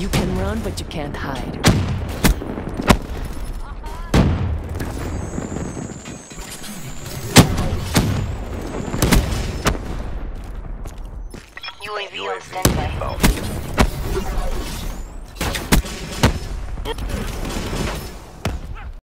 You can run, but you can't hide. UAV on standby.